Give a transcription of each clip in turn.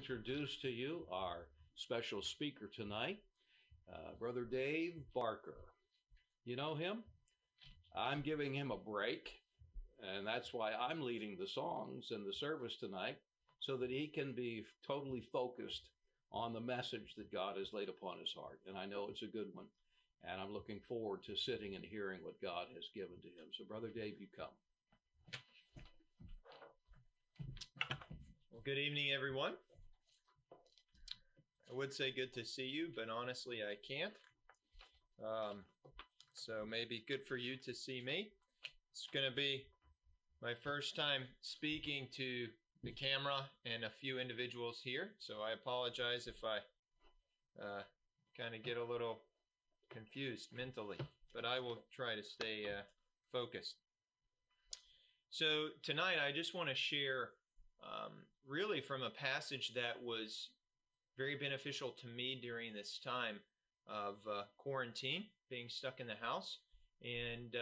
introduce to you our special speaker tonight, Brother Dave Barker. You know him? I'm giving him a break, and that's why I'm leading the songs in the service tonight, so that he can be totally focused on the message that God has laid upon his heart. And I know it's a good one, and I'm looking forward to sitting and hearing what God has given to him. So, Brother Dave, you come. Well, good evening, everyone. I would say good to see you, but honestly, I can't. So maybe good for you to see me. It's going to be my first time speaking to the camera and a few individuals here, so I apologize if I kind of get a little confused mentally, but I will try to stay focused. So tonight I just want to share really from a passage that was very beneficial to me during this time of quarantine, being stuck in the house, and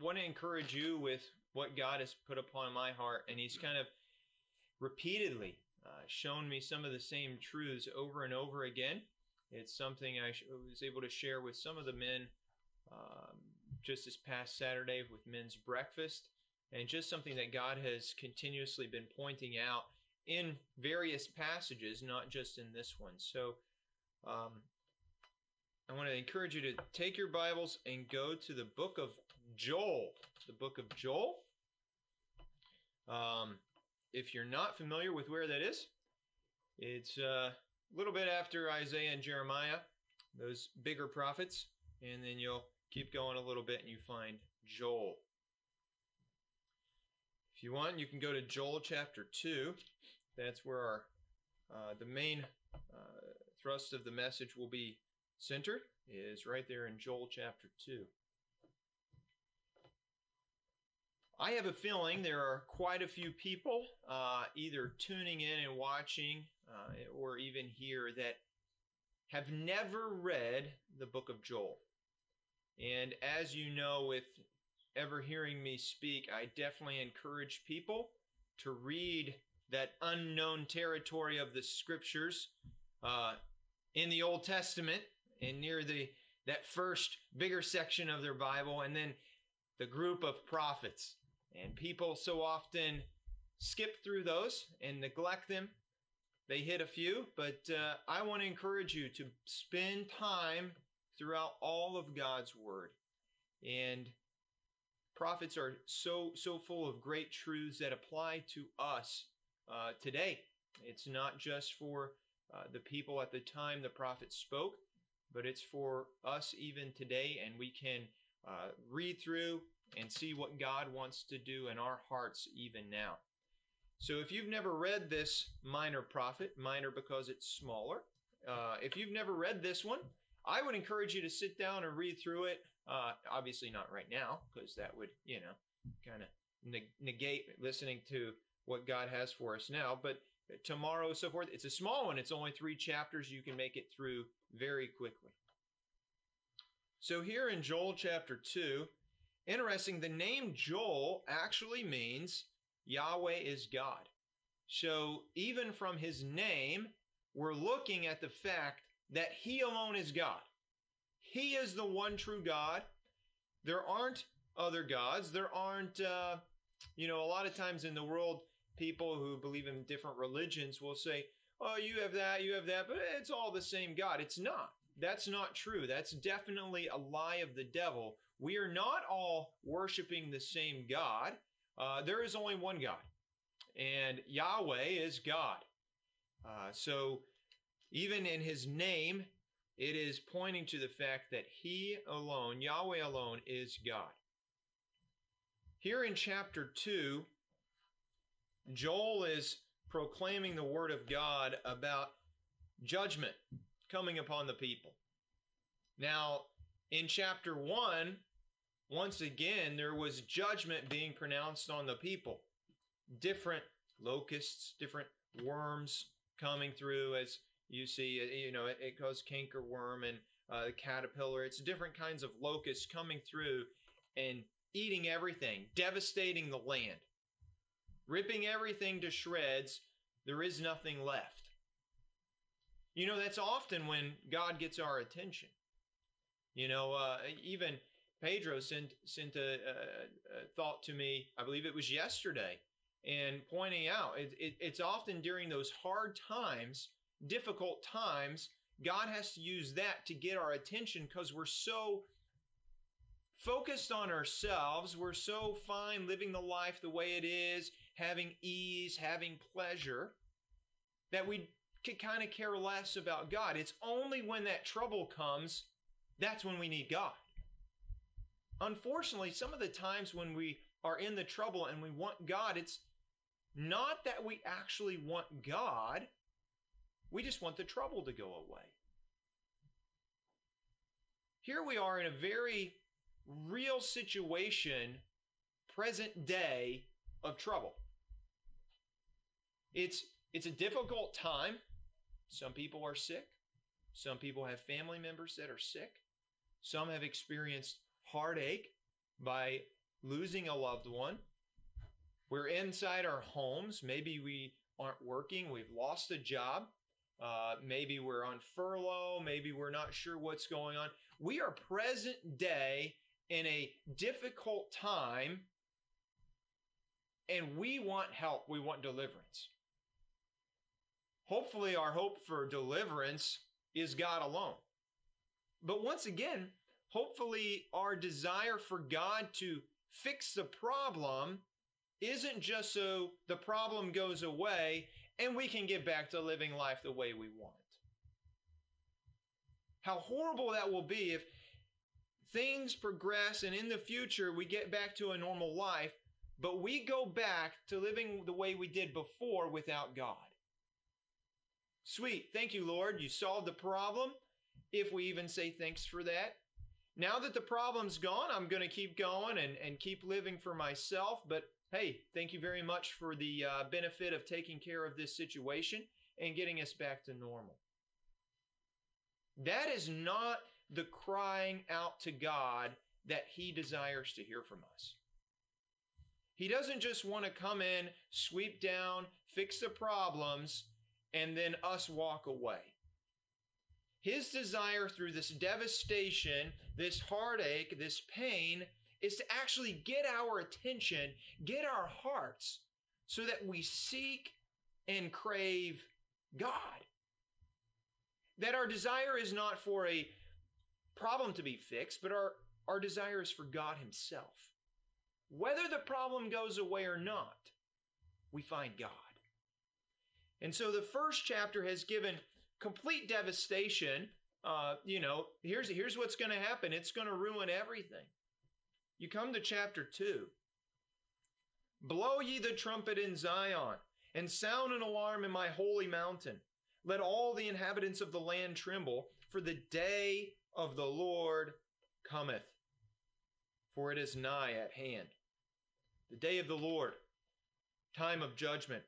want to encourage you with what God has put upon my heart. And he's kind of repeatedly shown me some of the same truths over and over again. It's something I was able to share with some of the men just this past Saturday with men's breakfast, and just something that God has continuously been pointing out in various passages, not just in this one. So I want to encourage you to take your Bibles and go to the book of Joel. The book of Joel. If you're not familiar with where that is, it's a little bit after Isaiah and Jeremiah, those bigger prophets, and then you'll keep going a little bit and you find Joel. If you want, you can go to Joel chapter 2. That's where our, the main thrust of the message will be centered, is right there in Joel chapter 2. I have a feeling there are quite a few people either tuning in and watching or even here that have never read the book of Joel. And as you know, with ever hearing me speak, I definitely encourage people to read that unknown territory of the scriptures in the Old Testament, and near that first bigger section of their Bible, and then the group of prophets. And people so often skip through those and neglect them. They hit a few, but I want to encourage you to spend time throughout all of God's Word. And prophets are so full of great truths that apply to us today. It's not just for the people at the time the prophets spoke, but it's for us even today, and we can read through and see what God wants to do in our hearts even now. So if you've never read this minor prophet, minor because it's smaller, if you've never read this one, I would encourage you to sit down and read through it. Obviously not right now, because that would, kind of negate listening to what God has for us now. But tomorrow, so forth. It's a small one. It's only 3 chapters. You can make it through very quickly. So here in Joel chapter 2, interesting, the name Joel actually means Yahweh is God. So even from his name, we're looking at the fact that he alone is God. He is the one true God. There aren't other gods. There aren't, a lot of times in the world, people who believe in different religions will say, oh, you have that, but it's all the same God. It's not. That's not true. That's definitely a lie of the devil. We are not all worshiping the same God. There is only one God, and Yahweh is God. So even in his name, it is pointing to the fact that he alone, Yahweh alone, is God. Here in chapter 2, Joel is proclaiming the word of God about judgment coming upon the people. Now, in chapter 1, once again, there was judgment being pronounced on the people. Different locusts, different worms coming through, as you see, it goes cankerworm and the caterpillar. It's different kinds of locusts coming through and eating everything, devastating the land, ripping everything to shreds, There is nothing left. You know, that's often when God gets our attention. You know, even Pedro sent a thought to me, I believe it was yesterday, and pointing out it's often during those hard times, difficult times, God has to use that to get our attention because we're so focused on ourselves. We're so fine living the life the way it is, having ease, having pleasure, that we could kind of care less about God. It's only when that trouble comes, that's when we need God. Unfortunately, some of the times when we are in the trouble and we want God, it's not that we actually want God. We just want the trouble to go away. Here we are in a very real situation, present day, of trouble. It's a difficult time. Some people are sick. Some people have family members that are sick. Some have experienced heartache by losing a loved one. We're inside our homes. Maybe we aren't working. We've lost a job. Maybe we're on furlough. Maybe we're not sure what's going on. We are present day in a difficult time, and we want help. We want deliverance. Hopefully, our hope for deliverance is God alone. But once again, hopefully, our desire for God to fix the problem isn't just so the problem goes away and we can get back to living life the way we want. How horrible that will be if things progress and in the future we get back to a normal life, but we go back to living the way we did before without God. Sweet, thank you, Lord. You solved the problem. If we even say thanks for that. Now that the problem's gone, I'm going to keep going and keep living for myself. But hey, thank you very much for the benefit of taking care of this situation and getting us back to normal. That is not the crying out to God that He desires to hear from us. He doesn't just want to come in, sweep down, fix the problems, and then us walk away. His desire through this devastation, this heartache, this pain, is to actually get our attention, get our hearts, so that we seek and crave God. That our desire is not for a problem to be fixed, but our desire is for God Himself. Whether the problem goes away or not, we find God. And so the first chapter has given complete devastation. You know, here's what's going to happen. It's going to ruin everything. You come to chapter 2. Blow ye the trumpet in Zion, and sound an alarm in my holy mountain. Let all the inhabitants of the land tremble, for the day of the Lord cometh, for it is nigh at hand. The day of the Lord, time of judgment.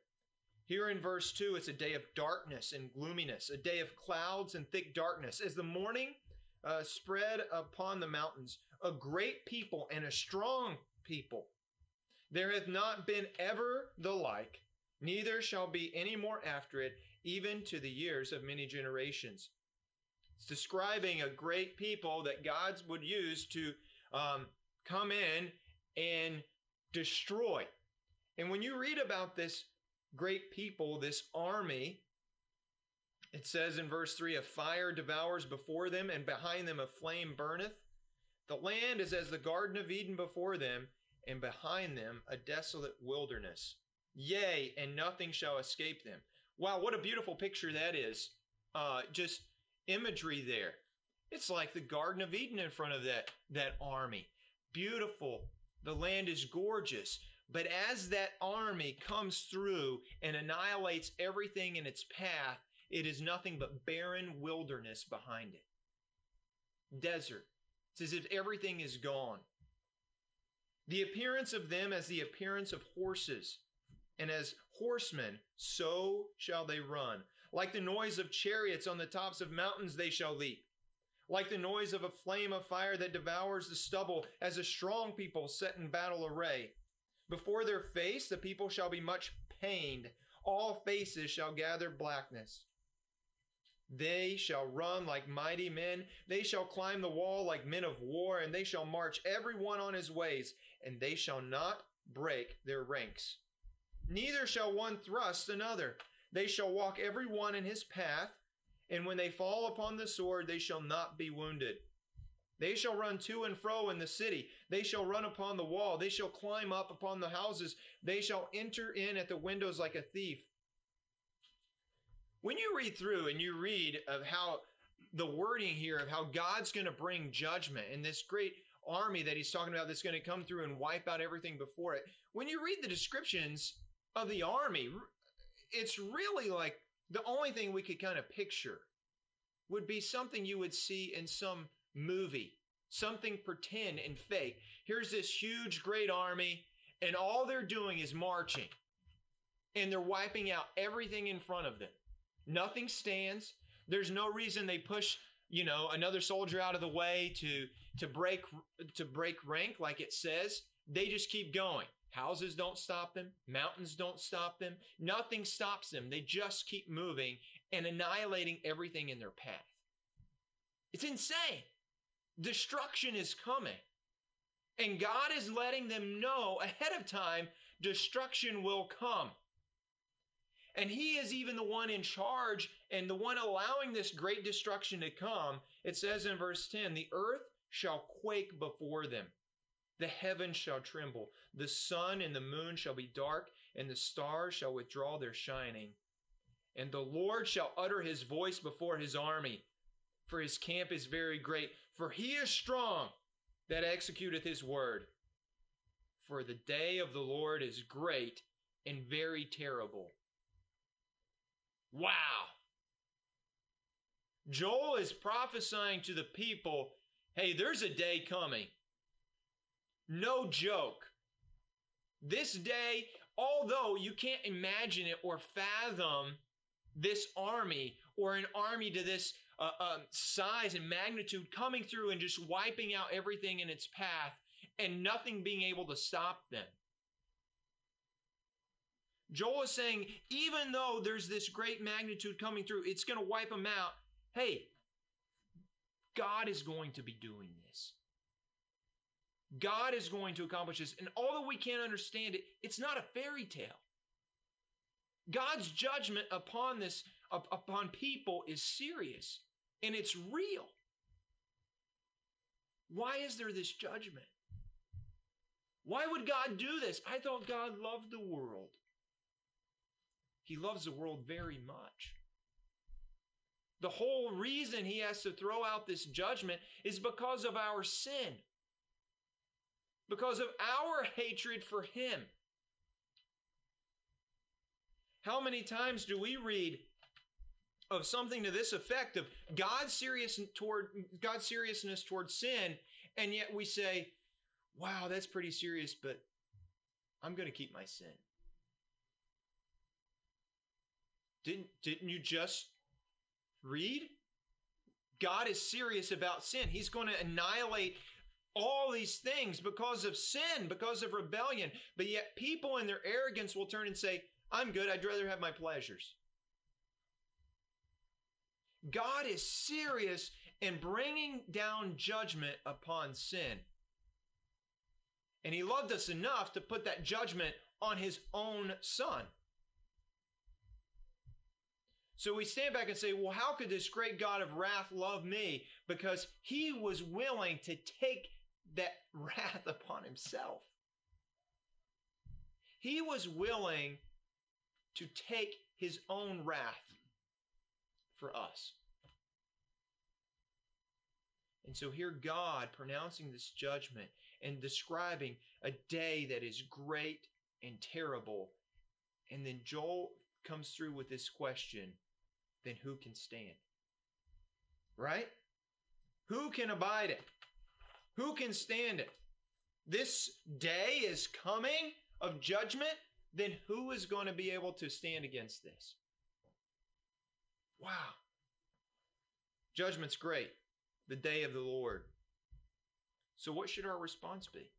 Here in verse 2, it's a day of darkness and gloominess, a day of clouds and thick darkness. As the morning spread upon the mountains, a great people and a strong people. There hath not been ever the like, neither shall be any more after it, even to the years of many generations. It's describing a great people that God would use to come in and destroy. And when you read about this great people, this army, it says in verse 3, a fire devours before them, and behind them a flame burneth. The land is as the Garden of Eden before them, and behind them a desolate wilderness. Yea, and nothing shall escape them. Wow, what a beautiful picture that is. Just imagery there. It's like the Garden of Eden in front of that army. Beautiful. The land is gorgeous. But as that army comes through and annihilates everything in its path, it is nothing but barren wilderness behind it. Desert. It's as if everything is gone. The appearance of them as the appearance of horses, and as horsemen, so shall they run. Like the noise of chariots on the tops of mountains, they shall leap. Like the noise of a flame of fire that devours the stubble, as a strong people set in battle array. Before their face, the people shall be much pained. all faces shall gather blackness. They shall run like mighty men. They shall climb the wall like men of war, and they shall march every one on his ways, and they shall not break their ranks. Neither shall one thrust another. They shall walk every one in his path, and when they fall upon the sword, they shall not be wounded. They shall run to and fro in the city. They shall run upon the wall. They shall climb up upon the houses. They shall enter in at the windows like a thief. When you read through and you read of how the wording here of how God's going to bring judgment and this great army that he's talking about that's going to come through and wipe out everything before it, when you read the descriptions of the army, it's really like the only thing we could kind of picture would be something you would see in some movie, something pretend and fake. Here's this huge, great army, and all they're doing is marching, and they're wiping out everything in front of them. Nothing stands. There's no reason they push, another soldier out of the way to break rank, like it says. They just keep going. Houses don't stop them. Mountains don't stop them. Nothing stops them. They just keep moving and annihilating everything in their path. It's insane. Destruction is coming. And God is letting them know ahead of time, destruction will come. And he is even the one in charge and the one allowing this great destruction to come. It says in verse 10, the earth shall quake before them. The heavens shall tremble, the sun and the moon shall be dark, and the stars shall withdraw their shining. And the Lord shall utter his voice before his army, for his camp is very great, for he is strong that executeth his word. For the day of the Lord is great and very terrible. Wow! Joel is prophesying to the people, hey, there's a day coming. No joke. This day, although you can't imagine it or fathom this army or an army to this size and magnitude coming through and just wiping out everything in its path and nothing being able to stop them. Joel is saying, even though there's this great magnitude coming through, it's going to wipe them out. Hey, God is going to be doing this. God is going to accomplish this. And although we can't understand it, it's not a fairy tale. God's judgment upon this, upon people is serious and it's real. Why is there this judgment? Why would God do this? I thought God loved the world. He loves the world very much. The whole reason he has to throw out this judgment is because of our sin, because of our hatred for him. How many times do we read of something to this effect of God's seriousness toward sin, and yet we say, wow, that's pretty serious, but I'm going to keep my sin. Didn't you just read? God is serious about sin. He's going to annihilate all these things because of sin, because of rebellion. But yet people in their arrogance will turn and say, I'm good. I'd rather have my pleasures. God is serious in bringing down judgment upon sin. And he loved us enough to put that judgment on his own son. So we stand back and say, well, how could this great God of wrath love me? Because he was willing to take that wrath upon himself. He was willing to take his own wrath for us. And so here God pronouncing this judgment and describing a day that is great and terrible. And then Joel comes through with this question. Then who can stand? Right? Who can abide it? Who can stand it? This day is coming of judgment. Then who is going to be able to stand against this? Wow. Judgment's great. The day of the Lord. So what should our response be?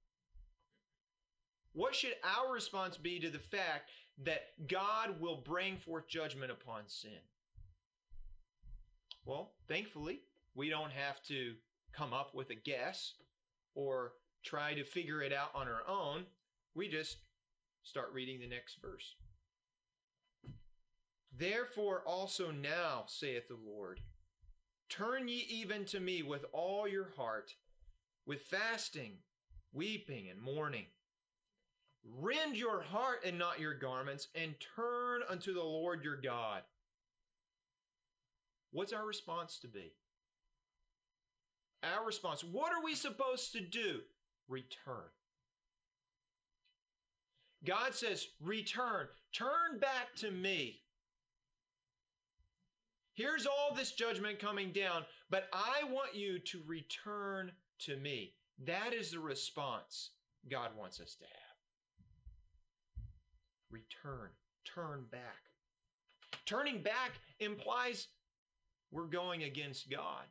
What should our response be to the fact that God will bring forth judgment upon sin. Well, thankfully, we don't have to come up with a guess or try to figure it out on our own. We just start reading the next verse. Therefore also now, saith the Lord, turn ye even to me with all your heart, with fasting, weeping, and mourning. Rend your heart and not your garments, and turn unto the Lord your God. What's our response to be? Our response, what are we supposed to do? Return. God says, return. Turn back to me. Here's all this judgment coming down, but I want you to return to me. That is the response God wants us to have. Return. Turn back. Turning back implies we're going against God.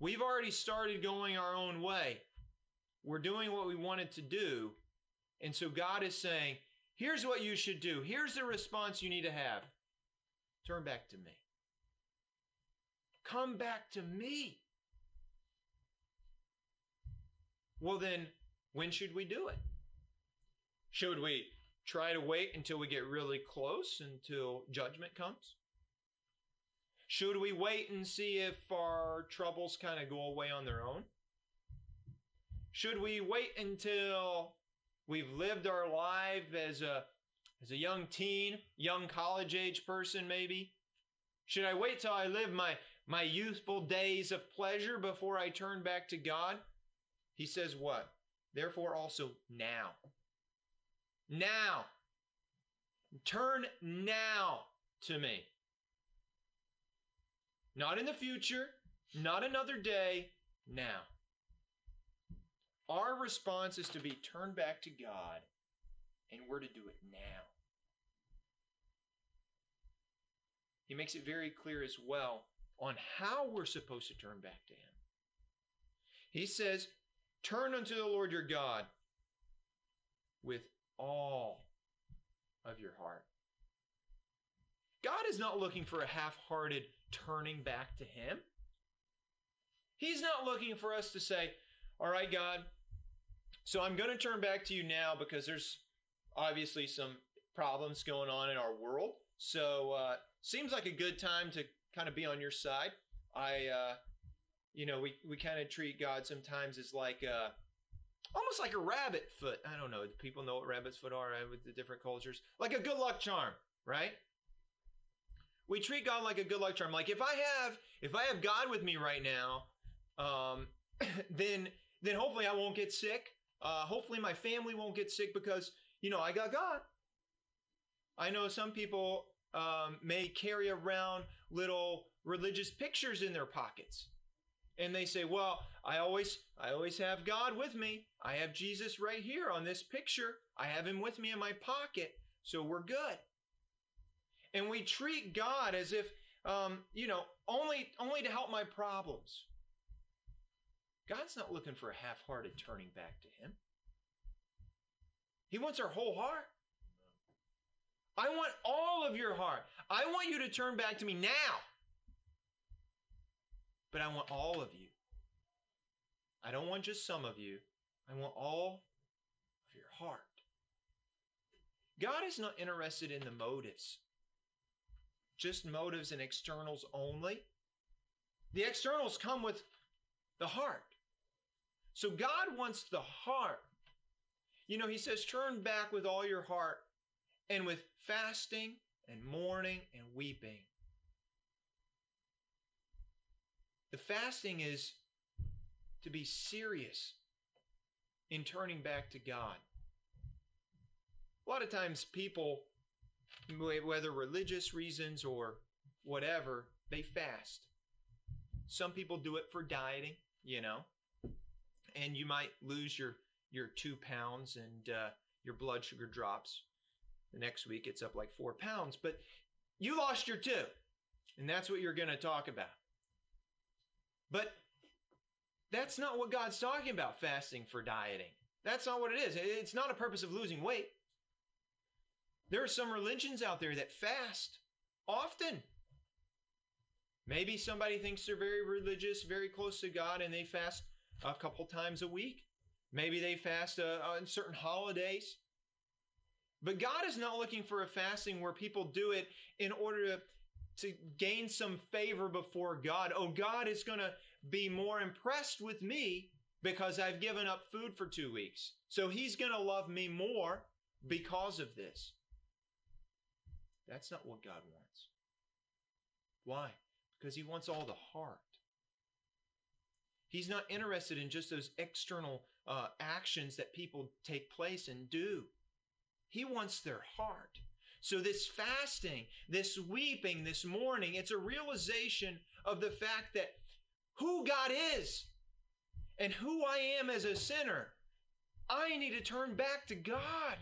We've already started going our own way. We're doing what we wanted to do. And so God is saying, here's what you should do. Here's the response you need to have. Turn back to me. Come back to me. Well, then, when should we do it? Should we try to wait until we get really close, until judgment comes? Should we wait and see if our troubles kind of go away on their own? Should we wait until we've lived our life as a young teen, young college-age person maybe? Should I wait till I live my youthful days of pleasure before I turn back to God? He says what? Therefore also now. Now. Turn now to me. Not in the future, not another day, now. Our response is to be turned back to God, and we're to do it now. He makes it very clear as well on how we're supposed to turn back to Him. He says, turn unto the Lord your God with all of your heart. God is not looking for a half-hearted turning back to Him. He's not looking for us to say, all right, God, so I'm going to turn back to you now because there's obviously some problems going on in our world. So seems like a good time to kind of be on your side. We kind of treat God sometimes as like almost like a rabbit foot. I don't know. Do people know what rabbit's foot are, right, with the different cultures? Like a good luck charm, right? We treat God like a good luck charm. Like if I have God with me right now, then hopefully I won't get sick. Hopefully my family won't get sick because, I got God. I know some people may carry around little religious pictures in their pockets. And they say, well, I always have God with me. I have Jesus right here on this picture. I have Him with me in my pocket. So we're good. And we treat God as if, only to help my problems. God's not looking for a half-hearted turning back to Him. He wants our whole heart. I want all of your heart. I want you to turn back to me now. But I want all of you. I don't want just some of you. I want all of your heart. God is not interested in the motives. Just motives and externals only. The externals come with the heart. So God wants the heart. He says, turn back with all your heart and with fasting and mourning and weeping. The fasting is to be serious in turning back to God. A lot of times people, whether religious reasons or whatever, they fast. Some people do it for dieting, and you might lose your 2 pounds and your blood sugar drops. The next week it's up like 4 pounds, but you lost your 2, and that's what you're going to talk about. But that's not what God's talking about, fasting for dieting. That's not what it is. It's not a purpose of losing weight. There are some religions out there that fast often. Maybe somebody thinks they're very religious, very close to God, and they fast a couple times a week. Maybe they fast on certain holidays. But God is not looking for a fasting where people do it in order to gain some favor before God. Oh, God is going to be more impressed with me because I've given up food for 2 weeks. So he's going to love me more because of this. That's not what God wants. Why? Because he wants all the heart. He's not interested in just those external actions that people take place and do. He wants their heart. So this fasting, this weeping, this mourning, it's a realization of the fact that who God is and who I am as a sinner, I need to turn back to God.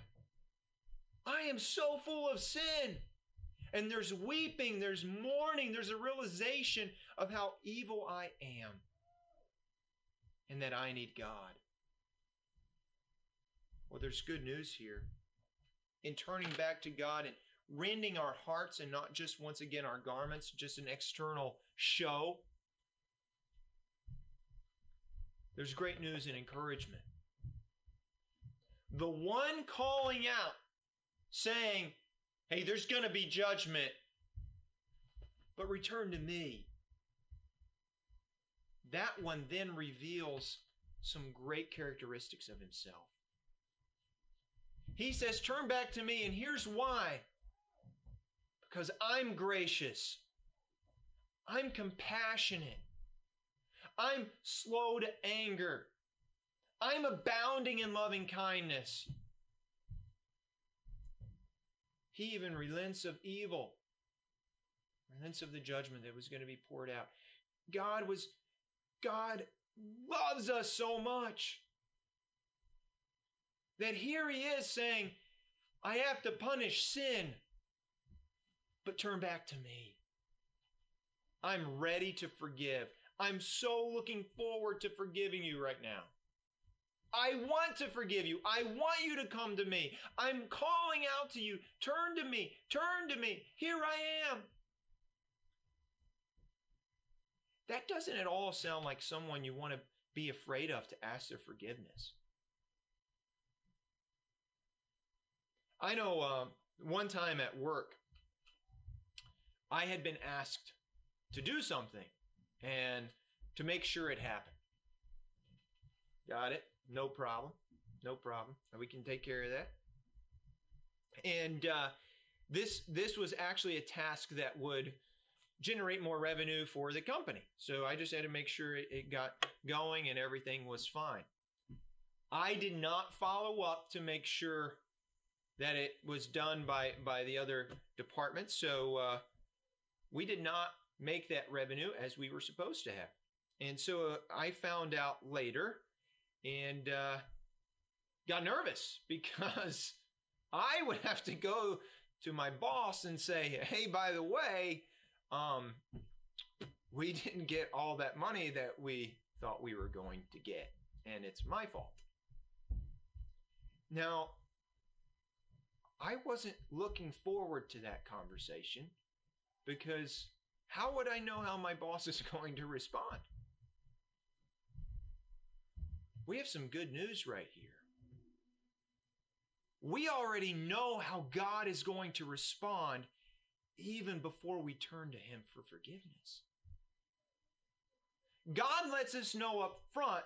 I am so full of sin. And there's weeping, there's mourning, there's a realization of how evil I am and that I need God. Well, there's good news here. In turning back to God and rending our hearts and not just, once again, our garments, just an external show. There's great news and encouragement. The one calling out, saying, hey, there's going to be judgment, but return to me. That one then reveals some great characteristics of himself. He says, turn back to me, and here's why. Because I'm gracious. I'm compassionate. I'm slow to anger. I'm abounding in loving kindness. He even relents of evil, relents of the judgment that was going to be poured out. God loves us so much that here he is saying, I have to punish sin, but turn back to me. I'm ready to forgive. I'm so looking forward to forgiving you right now. I want to forgive you. I want you to come to me. I'm calling out to you. Turn to me. Turn to me. Here I am. That doesn't at all sound like someone you want to be afraid of to ask their forgiveness. I know one time at work, I had been asked to do something and to make sure it happened. Got it? No problem. No problem. We can take care of that. And this was actually a task that would generate more revenue for the company. So I just had to make sure it got going and everything was fine. I did not follow up to make sure that it was done by the other departments. So we did not make that revenue as we were supposed to have. And so I found out later and got nervous because I would have to go to my boss and say, hey, by the way, we didn't get all that money that we thought we were going to get, and it's my fault. Now, I wasn't looking forward to that conversation because how would I know how my boss is going to respond? We have some good news right here. We already know how God is going to respond even before we turn to him for forgiveness. God lets us know up front,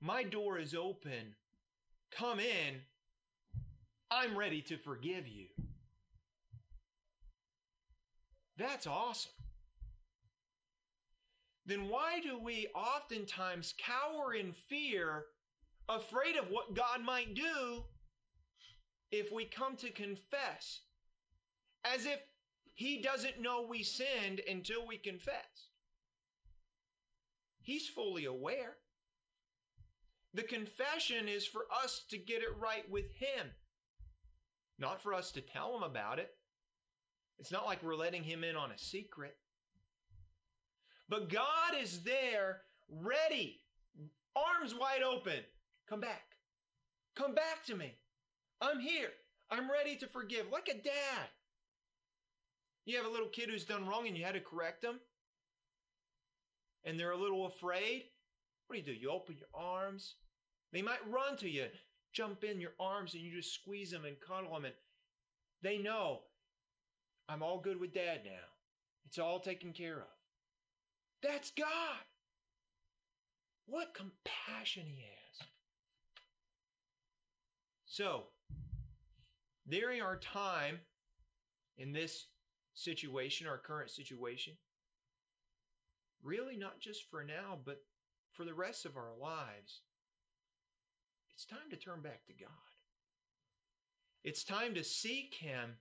my door is open, come in, I'm ready to forgive you. That's awesome. Then why do we oftentimes cower in fear, afraid of what God might do if we come to confess, as if he doesn't know we sinned until we confess? He's fully aware. The confession is for us to get it right with him. Not for us to tell him about it. It's not like we're letting him in on a secret. But God is there, ready, arms wide open. Come back. Come back to me. I'm here. I'm ready to forgive, like a dad. You have a little kid who's done wrong and you had to correct them, and they're a little afraid. What do? You open your arms. They might run to you, jump in your arms, and you just squeeze them and cuddle them. And they know, I'm all good with Dad now. It's all taken care of. That's God. What compassion He has. So, during our time in this situation, our current situation, really not just for now, but for the rest of our lives, it's time to turn back to God. It's time to seek Him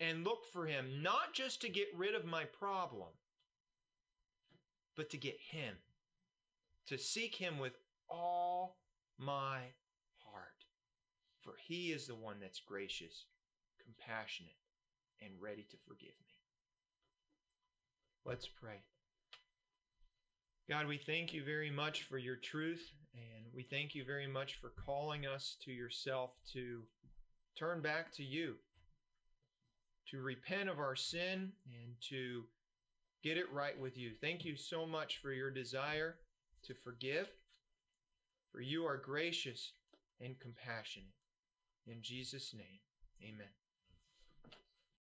and look for Him, not just to get rid of my problem, but to get Him, to seek Him with all my heart. For He is the one that's gracious, compassionate, and ready to forgive me. Let's pray. God, we thank you very much for your truth, and we thank you very much for calling us to yourself to turn back to you, to repent of our sin, and to get it right with you. Thank you so much for your desire to forgive, for you are gracious and compassionate. In Jesus' name, amen.